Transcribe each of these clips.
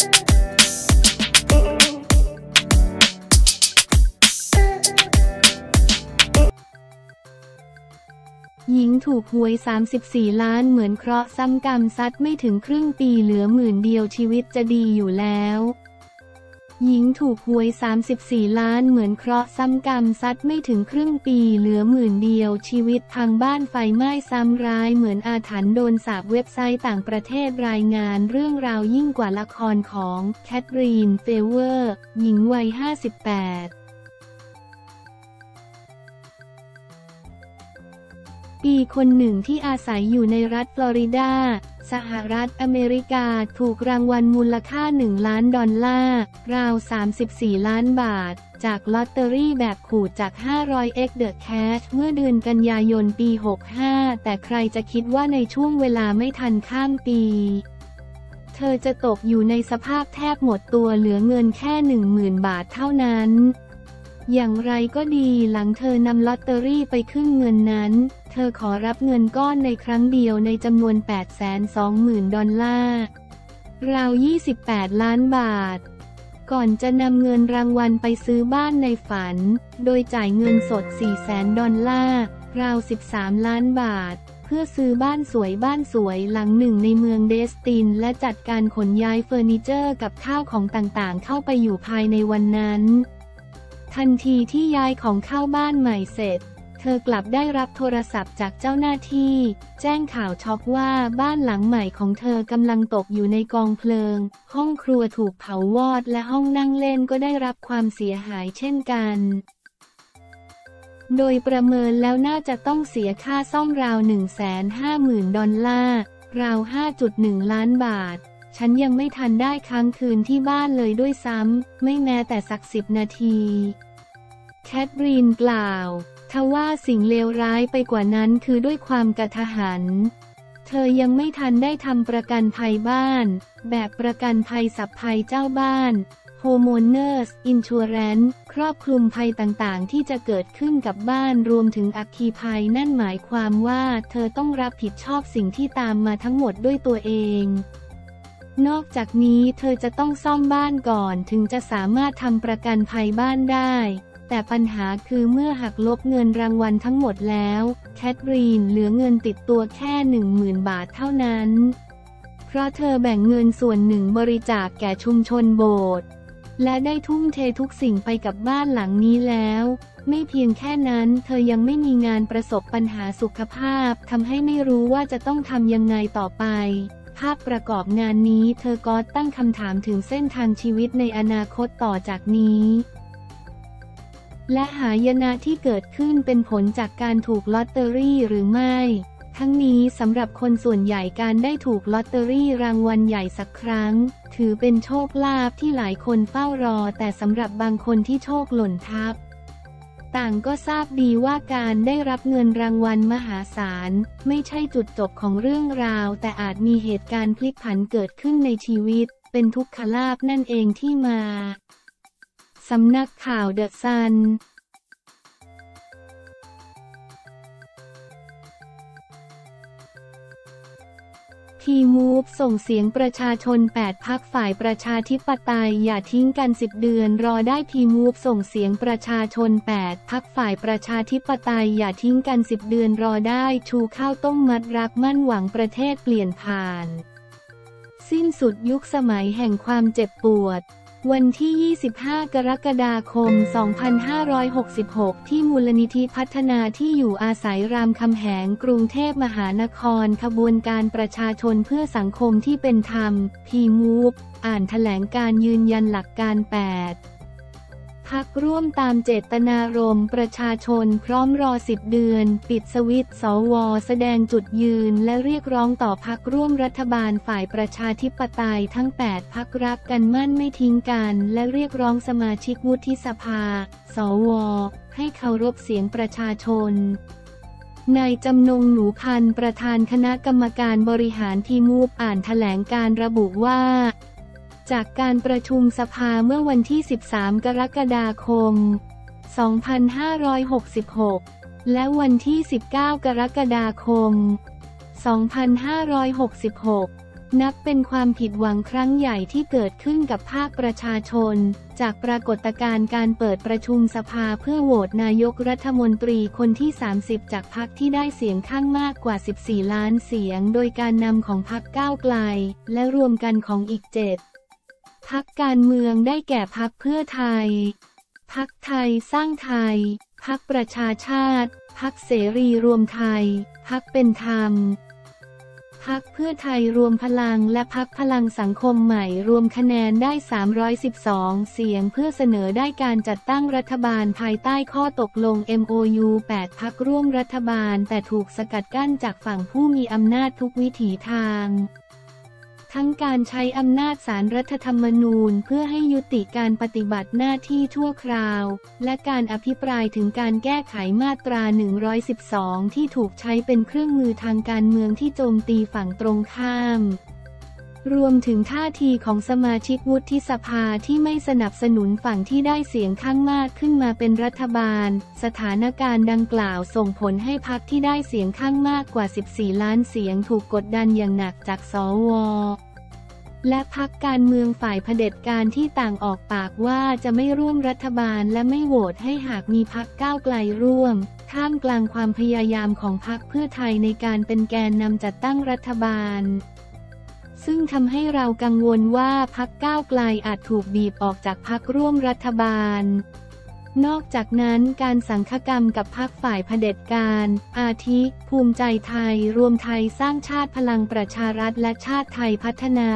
หญิงถูกหวย34ล้านเหมือนเคราะห์ซ้ำกรรมซัดไม่ถึงครึ่งปีเหลือ10,000 เดียวชีวิตจะดีอยู่แล้วหญิงถูกหวย34ล้านเหมือนเคราะห์ซ้ำกรรมซัดไม่ถึงครึ่งปีเหลือ10,000 เดียวชีวิตพังบ้านไฟไหม้ซ้ำร้ายเหมือนอาถรรพ์โดนสาปเว็บไซต์ต่างประเทศรายงานเรื่องราวยิ่งกว่าละครของแคทรีนเฟเวอร์หญิงวัย58ปีคนหนึ่งที่อาศัยอยู่ในรัฐฟลอริดาสหรัฐอเมริกาถูกรางวัลมูลค่า$1 ล้านราว34ล้านบาทจากลอตเตอรี่แบบขูดจาก 500X The Cash เมื่อเดือนกันยายนปี 65แต่ใครจะคิดว่าในช่วงเวลาไม่ทันข้ามปีเธอจะตกอยู่ในสภาพแทบหมดตัวเหลือเงินแค่ 10,000 บาทเท่านั้นอย่างไรก็ดีหลังเธอนำลอตเตอรี่ไปขึ้นเงินนั้นเธอขอรับเงินก้อนในครั้งเดียวในจำนวน 820,000 ดอลลาร์ราว28ล้านบาทก่อนจะนำเงินรางวัลไปซื้อบ้านในฝันโดยจ่ายเงินสด 400,000 ดอลลาร์ราว13ล้านบาทเพื่อซื้อบ้านสวยหลังหนึ่งในเมืองเดสตินและจัดการขนย้ายเฟอร์นิเจอร์กับข้าวของต่างๆเข้าไปอยู่ภายในวันนั้นทันทีที่ย้ายของเข้าบ้านใหม่เสร็จเธอกลับได้รับโทรศัพท์จากเจ้าหน้าที่แจ้งข่าวช็อกว่าบ้านหลังใหม่ของเธอกำลังตกอยู่ในกองเพลิงห้องครัวถูกเผาวอดและห้องนั่งเล่นก็ได้รับความเสียหายเช่นกันโดยประเมินแล้วน่าจะต้องเสียค่าซ่อมราว 150,000 ดอลลาร์ราว 5.1 ล้านบาทฉันยังไม่ทันได้ค้างคืนที่บ้านเลยด้วยซ้ำไม่แม้แต่สัก10 นาทีแคทรีนกล่าวทว่าสิ่งเลวร้ายไปกว่านั้นคือด้วยความกระทันเธอยังไม่ทันได้ทำประกันภัยบ้านแบบประกันภัยสัพภัยเจ้าบ้าน Homeowners Insurance ครอบคลุมภัยต่างๆที่จะเกิดขึ้นกับบ้านรวมถึงอัคคีภัยนั่นหมายความว่าเธอต้องรับผิดชอบสิ่งที่ตามมาทั้งหมดด้วยตัวเองนอกจากนี้เธอจะต้องซ่อมบ้านก่อนถึงจะสามารถทำประกันภัยบ้านได้แต่ปัญหาคือเมื่อหักลบเงินรางวัลทั้งหมดแล้วแคทรีนเหลือเงินติดตัวแค่ 10,000 บาทเท่านั้นเพราะเธอแบ่งเงินส่วนหนึ่งบริจาคแก่ชุมชนโบสถ์และได้ทุ่มเททุกสิ่งไปกับบ้านหลังนี้แล้วไม่เพียงแค่นั้นเธอยังไม่มีงานประสบปัญหาสุขภาพทำให้ไม่รู้ว่าจะต้องทำยังไงต่อไปภาพประกอบงานนี้เธอก็ตั้งคำถามถึงเส้นทางชีวิตในอนาคตต่อจากนี้และหายนะที่เกิดขึ้นเป็นผลจากการถูกลอตเตอรี่หรือไม่ทั้งนี้สำหรับคนส่วนใหญ่การได้ถูกลอตเตอรี่รางวัลใหญ่สักครั้งถือเป็นโชคลาภที่หลายคนเฝ้ารอแต่สำหรับบางคนที่โชคหล่นทับต่างก็ทราบดีว่าการได้รับเงินรางวัลมหาศาลไม่ใช่จุดจบของเรื่องราวแต่อาจมีเหตุการณ์พลิกผันเกิดขึ้นในชีวิตเป็นทุกขลาภนั่นเองที่มาสำนักข่าวเดอะซันทีมูฟส่งเสียงประชาชน8พรรคฝ่ายประชาธิปไตยอย่าทิ้งกัน10 เดือนรอได้ทีมูฟส่งเสียงประชาชน8พรรคฝ่ายประชาธิปไตยอย่าทิ้งกัน10 เดือนรอได้ชูข้าวต้มมัดรักมั่นหวังประเทศเปลี่ยนผ่านสิ้นสุดยุคสมัยแห่งความเจ็บปวดวันที่25กรกฎาคม2566ที่มูลนิธิพัฒนาที่อยู่อาศัยรามคำแหงกรุงเทพมหานครขบวนการประชาชนเพื่อสังคมที่เป็นธรรมพีมูฟอ่านแถลงการยืนยันหลักการ8พรรคร่วมตามเจตนารมณ์ประชาชนพร้อมรอ10 เดือนปิดสวิตช์สว.แสดงจุดยืนและเรียกร้องต่อพรรคร่วมรัฐบาลฝ่ายประชาธิปไตยทั้ง8พรรครักกันมั่นไม่ทิ้งกันและเรียกร้องสมาชิกวุฒิสภาสว.ให้เคารพเสียงประชาชนนายจำนงหนูพันธุ์ประธานคณะกรรมการบริหารทีมูฟอ่านแถลงการระบุว่าจากการประชุมสภาเมื่อวันที่13กรกฎาคม2566และวันที่19กรกฎาคม2566 นับเป็นความผิดหวังครั้งใหญ่ที่เกิดขึ้นกับภาคประชาชนจากปรากฏการณ์การเปิดประชุมสภาเพื่อโหวตนายกรัฐมนตรีคนที่30จากพรรคที่ได้เสียงข้างมากกว่า14ล้านเสียงโดยการนำของพรรคก้าวไกลและรวมกันของอีก7พรรคการเมืองได้แก่พรรคเพื่อไทยพรรคไทยสร้างไทยพรรคประชาชาติพรรคเสรีรวมไทยพรรคเป็นธรรมพรรคเพื่อไทยรวมพลังและพรรคพลังสังคมใหม่รวมคะแนนได้312เสียงเพื่อเสนอได้การจัดตั้งรัฐบาลภายใต้ข้อตกลง MOU 8 พรรคร่วมรัฐบาลแต่ถูกสกัดกั้นจากฝั่งผู้มีอำนาจทุกวิถีทางทั้งการใช้อำนาจศาลรัฐธรรมนูญเพื่อให้ยุติการปฏิบัติหน้าที่ชั่วคราวและการอภิปรายถึงการแก้ไขมาตรา112ที่ถูกใช้เป็นเครื่องมือทางการเมืองที่โจมตีฝั่งตรงข้ามรวมถึงท่าทีของสมาชิกวุฒิสภาที่ไม่สนับสนุนฝั่งที่ได้เสียงข้างมากขึ้นมาเป็นรัฐบาลสถานการณ์ดังกล่าวส่งผลให้พรรคที่ได้เสียงข้างมากกว่า14ล้านเสียงถูกกดดันอย่างหนักจากสว.และพรรคการเมืองฝ่ายเผด็จการที่ต่างออกปากว่าจะไม่ร่วมรัฐบาลและไม่โหวตให้หากมีพรรคก้าวไกลร่วมท่ามกลางความพยายามของพรรคเพื่อไทยในการเป็นแกนนำจัดตั้งรัฐบาลซึ่งทำให้เรากังวลว่าพรรคก้าวไกลอาจถูกบีบออกจากพรรคร่วมรัฐบาลนอกจากนั้นการสังฆกรรมกับพรรคฝ่ายเผด็จการอาทิภูมิใจไทยรวมไทยสร้างชาติพลังประชารัฐและชาติไทยพัฒนา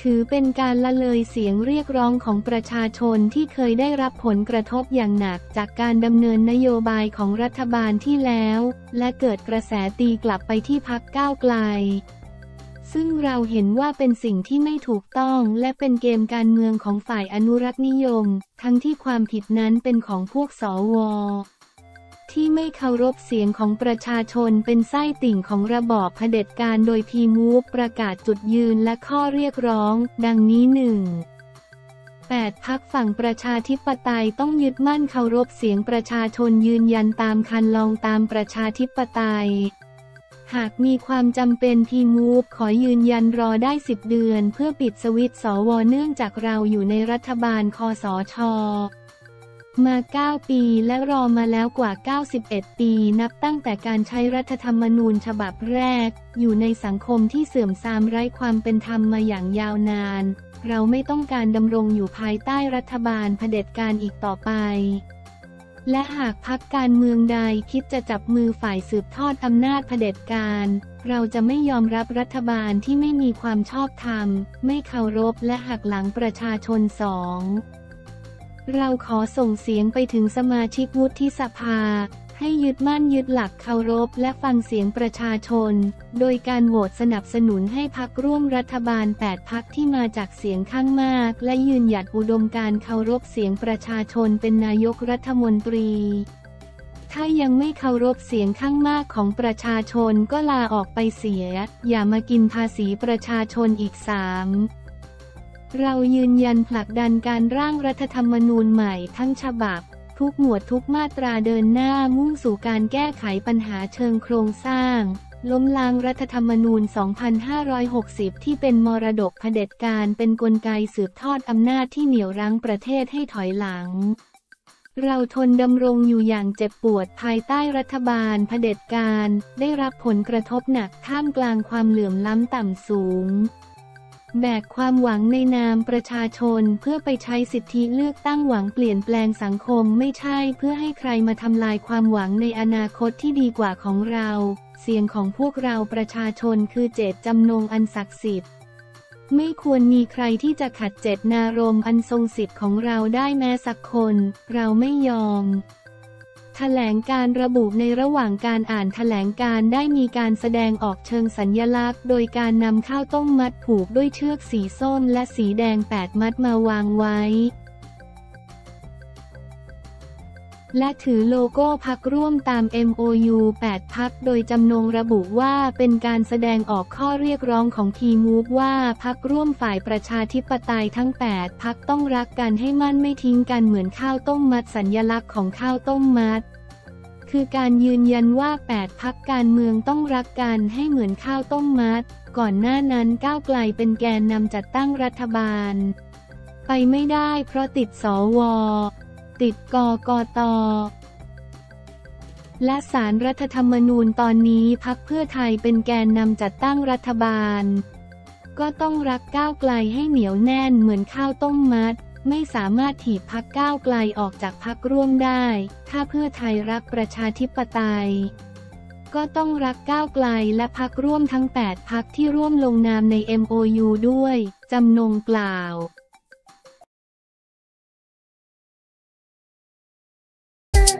ถือเป็นการละเลยเสียงเรียกร้องของประชาชนที่เคยได้รับผลกระทบอย่างหนักจากการดำเนินนโยบายของรัฐบาลที่แล้วและเกิดกระแสตีกลับไปที่พรรคก้าวไกลซึ่งเราเห็นว่าเป็นสิ่งที่ไม่ถูกต้องและเป็นเกมการเมืองของฝ่ายอนุรักษ์นิยมทั้งที่ความผิดนั้นเป็นของพวกสว.ที่ไม่เคารพเสียงของประชาชนเป็นไส้ติ่งของระบอบเผด็จการโดยPMoveประกาศจุดยืนและข้อเรียกร้องดังนี้ 1. 8 พรรคฝั่งประชาธิปไตยต้องยึดมั่นเคารพเสียงประชาชนยืนยันตามคันลองตามประชาธิปไตยหากมีความจำเป็นPMoveขอยืนยันรอได้10เดือนเพื่อปิดสวิตช์สว.เนื่องจากเราอยู่ในรัฐบาลคสช.มา9ปีและรอมาแล้วกว่า91ปีนับตั้งแต่การใช้รัฐธรรมนูญฉบับแรกอยู่ในสังคมที่เสื่อมทรามไร้ความเป็นธรรมมาอย่างยาวนานเราไม่ต้องการดำรงอยู่ภายใต้รัฐบาลเผด็จการอีกต่อไปและหากพรรคการเมืองใดคิดจะจับมือฝ่ายสืบทอดอำนาจเผด็จการเราจะไม่ยอมรับรัฐบาลที่ไม่มีความชอบธรรมไม่เคารพและหักหลังประชาชน 2. เราขอส่งเสียงไปถึงสมาชิกวุฒิสภาให้ยึดมั่นยึดหลักเคารพและฟังเสียงประชาชนโดยการโหวตสนับสนุนให้พรรคร่วมรัฐบาล8พรรคที่มาจากเสียงข้างมากและยืนหยัดอุดมการเคารพเสียงประชาชนเป็นนายกรัฐมนตรีถ้ายังไม่เคารพเสียงข้างมากของประชาชนก็ลาออกไปเสียอย่ามากินภาษีประชาชนอีก3เรายืนยันผลักดันการร่างรัฐธรรมนูญใหม่ทั้งฉบับทุกหมวดทุกมาตราเดินหน้ามุ่งสู่การแก้ไขปัญหาเชิงโครงสร้างล้มล้างรัฐธรรมนูญ2560ที่เป็นมรดกเผด็จการเป็นกลไกสืบทอดอำนาจที่เหนี่ยวรั้งประเทศให้ถอยหลังเราทนดำรงอยู่อย่างเจ็บปวดภายใต้รัฐบาลเผด็จการได้รับผลกระทบหนักท่ามกลางความเหลื่อมล้ำต่ำสูงแบกความหวังในนามประชาชนเพื่อไปใช้สิทธิเลือกตั้งหวังเปลี่ยนแปลงสังคมไม่ใช่เพื่อให้ใครมาทำลายความหวังในอนาคตที่ดีกว่าของเราเสียงของพวกเราประชาชนคือเจตจำนงอันศักดิ์สิทธิ์ไม่ควรมีใครที่จะขัดเจตนารมณ์อันทรงสิทธิ์ของเราได้แม้สักคนเราไม่ยอมแถลงการระบุในระหว่างการอ่านแถลงการได้มีการแสดงออกเชิงสัญลักษณ์โดยการนำข้าวต้มมัดผูกด้วยเชือกสีส้มและสีแดง8มัดมาวางไว้และถือโลโก้พรรคร่วมตาม MOU 8 พรรคโดยจำนงระบุว่าเป็นการแสดงออกข้อเรียกร้องของPMoveว่าพรรคร่วมฝ่ายประชาธิปไตยทั้ง8พรรคต้องรักกันให้มั่นไม่ทิ้งกันเหมือนข้าวต้มมัดสัญลักษณ์ของข้าวต้มมัดคือการยืนยันว่า8พรรคการเมืองต้องรักกันให้เหมือนข้าวต้มมัด ก่อนหน้านั้นก้าวไกลเป็นแกนนำจัดตั้งรัฐบาลไปไม่ได้เพราะติดสว.ติดกกต.และศาลรัฐธรรมนูญตอนนี้พรรคเพื่อไทยเป็นแกนนำจัดตั้งรัฐบาลก็ต้องรักก้าวไกลให้เหนียวแน่นเหมือนข้าวต้มมัดไม่สามารถถีบพรรคก้าวไกลออกจากพรรคร่วมได้ถ้าเพื่อไทยรักประชาธิปไตยก็ต้องรักก้าวไกลและพรรคร่วมทั้ง8 พรรคที่ร่วมลงนามใน MOU ด้วยจำนงกล่าว